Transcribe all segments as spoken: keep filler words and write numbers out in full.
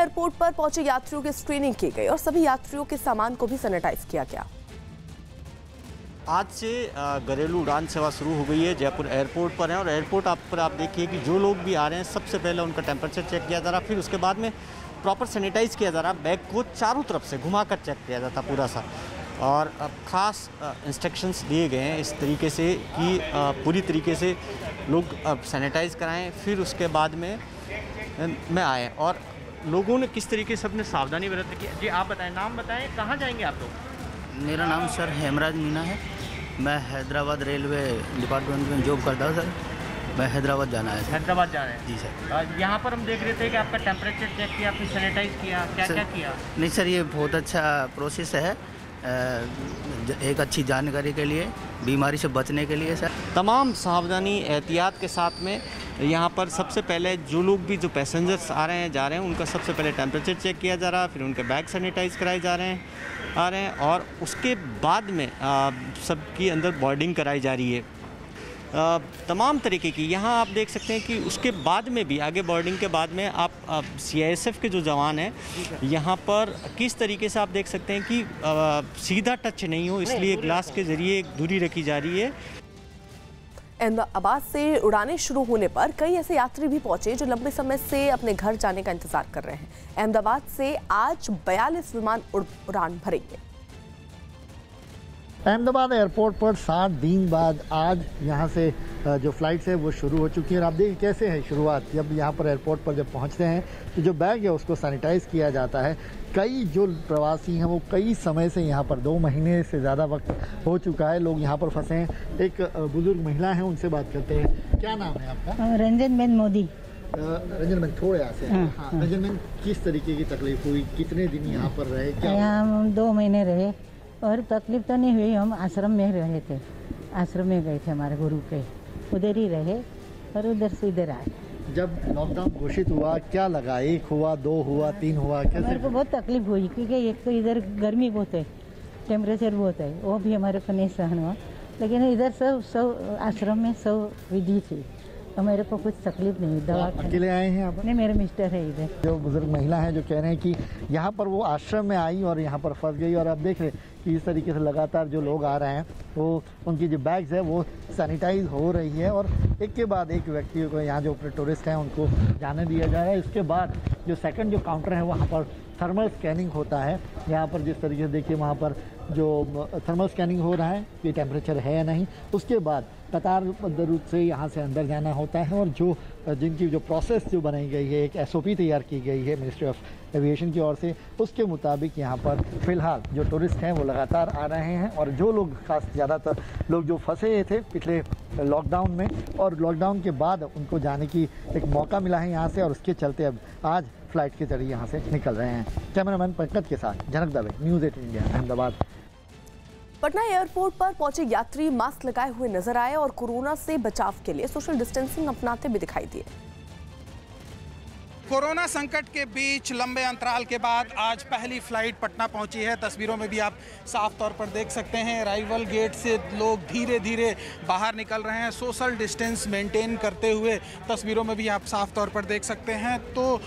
Airport पर पहुंचे यात्रियों की स्क्रीनिंग की गई और सभी यात्रियों के सामान को भी सैनिटाइज किया गया। आज से घरेलू उड़ान सेवा शुरू हो गई है, जयपुर एयरपोर्ट पर है और एयरपोर्ट आप पर आप देखिए कि जो लोग भी आ रहे हैं सबसे पहले उनका टेम्परेचर चेक किया जा रहा, फिर उसके बाद में प्रॉपर सैनिटाइज किया जा रहा, बैग को चारों तरफ से घुमाकर चेक किया जाता पूरा सा, और अब खास इंस्ट्रक्शंस दिए गए हैं इस तरीके से कि पूरी तरीके से लोग अब सैनिटाइज कराएँ, फिर उसके बाद में मैं आएँ और लोगों ने किस तरीके से अपने सावधानी बरत की। जी आप बताएं, नाम बताएं, कहाँ जाएंगे आप लोग? मेरा नाम सर हेमराज मीना है, मैं हैदराबाद रेलवे डिपार्टमेंट में जॉब करता हूँ सर, मैं हैदराबाद जाना है। हैदराबाद जाना है जी सर। यहाँ पर हम देख रहे थे कि आपका टेम्परेचर चेक किया, आपने सैनिटाइज किया, क्या क्या किया? नहीं सर, ये बहुत अच्छा प्रोसेस है एक अच्छी जानकारी के लिए, बीमारी से बचने के लिए सर। तमाम सावधानी एहतियात के साथ में यहाँ पर सबसे पहले जो लोग भी जो पैसेंजर्स आ रहे हैं जा रहे हैं उनका सबसे पहले टेम्परेचर चेक किया जा रहा है, फिर उनके बैग सैनिटाइज कराए जा रहे हैं आ रहे हैं और उसके बाद में सबकी अंदर बोर्डिंग कराई जा रही है आ, तमाम तरीके की। यहाँ आप देख सकते हैं कि उसके बाद में भी आगे बोर्डिंग के बाद में आप, आप सी आई एस एफ के जो जवान हैं यहाँ पर किस तरीके से आप देख सकते हैं कि आ, सीधा टच नहीं हो इसलिए ग्लास के जरिए एक दूरी रखी जा रही है। अहमदाबाद से उड़ानें शुरू होने पर कई ऐसे यात्री भी पहुंचे जो लंबे समय से अपने घर जाने का इंतजार कर रहे हैं। अहमदाबाद से आज बयालीस विमान उड़ान भरेंगे। अहमदाबाद एयरपोर्ट पर सात दिन बाद आज यहाँ से जो फ्लाइट्स है वो शुरू हो चुकी है और आप देखिए कैसे है शुरुआत। जब यहाँ पर एयरपोर्ट पर जब पहुँचते हैं तो जो बैग है उसको सैनिटाइज किया जाता है। कई जो प्रवासी हैं वो कई समय से यहाँ पर, दो महीने से ज़्यादा वक्त हो चुका है लोग यहाँ पर फंसे हैं। एक बुजुर्ग महिला हैं, उनसे बात करते हैं। क्या नाम है आपका? रंजन बहन मोदी। रंजन बहन थोड़े आसे हैं। हाँ, रंजन बहन किस तरीके की तकलीफ हुई, कितने दिन यहाँ पर रहे? क्या यहाँ दो महीने रहे और तकलीफ तो नहीं हुई, हम आश्रम में रहे थे, आश्रम में गए थे हमारे गुरु के, उधर ही रहे और उधर से इधर आए। जब लॉकडाउन घोषित हुआ क्या लगा? एक हुआ, दो हुआ, तीन हुआ, कैसे? मेरे को बहुत तकलीफ हुई क्योंकि एक तो इधर गर्मी बहुत है, टेम्परेचर बहुत है, वो भी हमारे को नहीं सहन हुआ, लेकिन इधर सब सब आश्रम में सब विधि थी तो मेरे को कुछ तकलीफ नहीं। दवा अकेले आए हैं आप? नहीं, मेरे मिस्टर है इधर। जो बुजुर्ग महिला हैं जो कह रहे हैं कि यहाँ पर वो आश्रम में आई और यहाँ पर फंस गई और आप देख रहे हैं कि इस तरीके से लगातार जो लोग आ रहे हैं वो उनकी जो बैग्स है वो सैनिटाइज हो रही है और एक के बाद एक व्यक्ति को यहाँ जो टूरिस्ट हैं उनको जाने दिया जा रहा है। इसके बाद जो सेकेंड जो काउंटर है वहाँ पर थर्मल स्कैनिंग होता है। यहाँ पर जिस तरीके से देखिए वहाँ पर जो थर्मल स्कैनिंग हो रहा है कि टेम्परेचर है या नहीं, उसके बाद कतार रूप से यहाँ से अंदर जाना होता है और जो जिनकी जो प्रोसेस जो बनाई गई है, एक एस ओ पी तैयार की गई है मिनिस्ट्री ऑफ एविएशन की ओर से, उसके मुताबिक यहाँ पर फ़िलहाल जो टूरिस्ट हैं वो लगातार आ रहे हैं और जो लोग खास ज़्यादातर लोग जो फंसे थे पिछले लॉकडाउन में और लॉकडाउन के बाद उनको जाने की एक मौका मिला है यहाँ से और उसके चलते अब आज फ्लाइट के जरिए यहाँ से निकल रहे हैं। कैमरामैन पंकज के साथ जनक दवे, न्यूज़ अठारह इंडिया, अहमदाबाद। पटना एयरपोर्ट पर पहुंचे यात्री मास्क लगाए हुए नजर आए और कोरोना से बचाव के लिए सोशल डिस्टेंसिंग अपनाते भी दिखाई दिए। कोरोना संकट के बीच लंबे अंतराल के बाद आज पहली फ्लाइट पटना पहुंची है। तस्वीरों में भी आप साफ तौर पर देख सकते हैं अराइवल गेट से लोग धीरे धीरे बाहर निकल रहे हैं सोशल डिस्टेंस मेंटेन करते हुए। तस्वीरों में भी आप साफ तौर पर देख सकते हैं। तो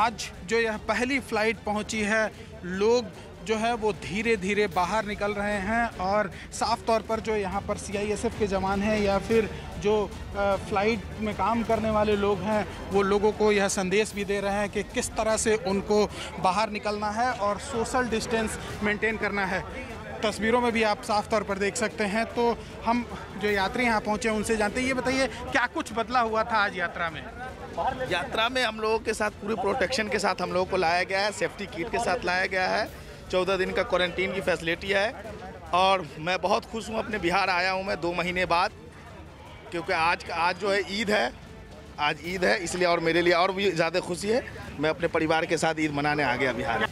आज जो यह पहली फ्लाइट पहुंची है लोग जो है वो धीरे धीरे बाहर निकल रहे हैं और साफ तौर पर जो यहाँ पर सी आई एस एफ के जवान हैं या फिर जो फ्लाइट में काम करने वाले लोग हैं वो लोगों को यह संदेश भी दे रहे हैं कि किस तरह से उनको बाहर निकलना है और सोशल डिस्टेंस मेंटेन करना है। तस्वीरों में भी आप साफ तौर पर देख सकते हैं। तो हम जो यात्री यहाँ पहुँचे उनसे जानते हैं। ये बताइए क्या कुछ बदला हुआ था आज यात्रा में? यात्रा में हम लोगों के साथ पूरी प्रोटेक्शन के साथ हम लोगों को लाया गया है, सेफ्टी किट के साथ लाया गया है, चौदह दिन का क्वारंटीन की फैसिलिटी है और मैं बहुत खुश हूँ। अपने बिहार आया हूँ मैं दो महीने बाद क्योंकि आज का आज जो है ईद है, आज ईद है इसलिए और मेरे लिए और भी ज़्यादा खुशी है। मैं अपने परिवार के साथ ईद मनाने आ गया बिहार।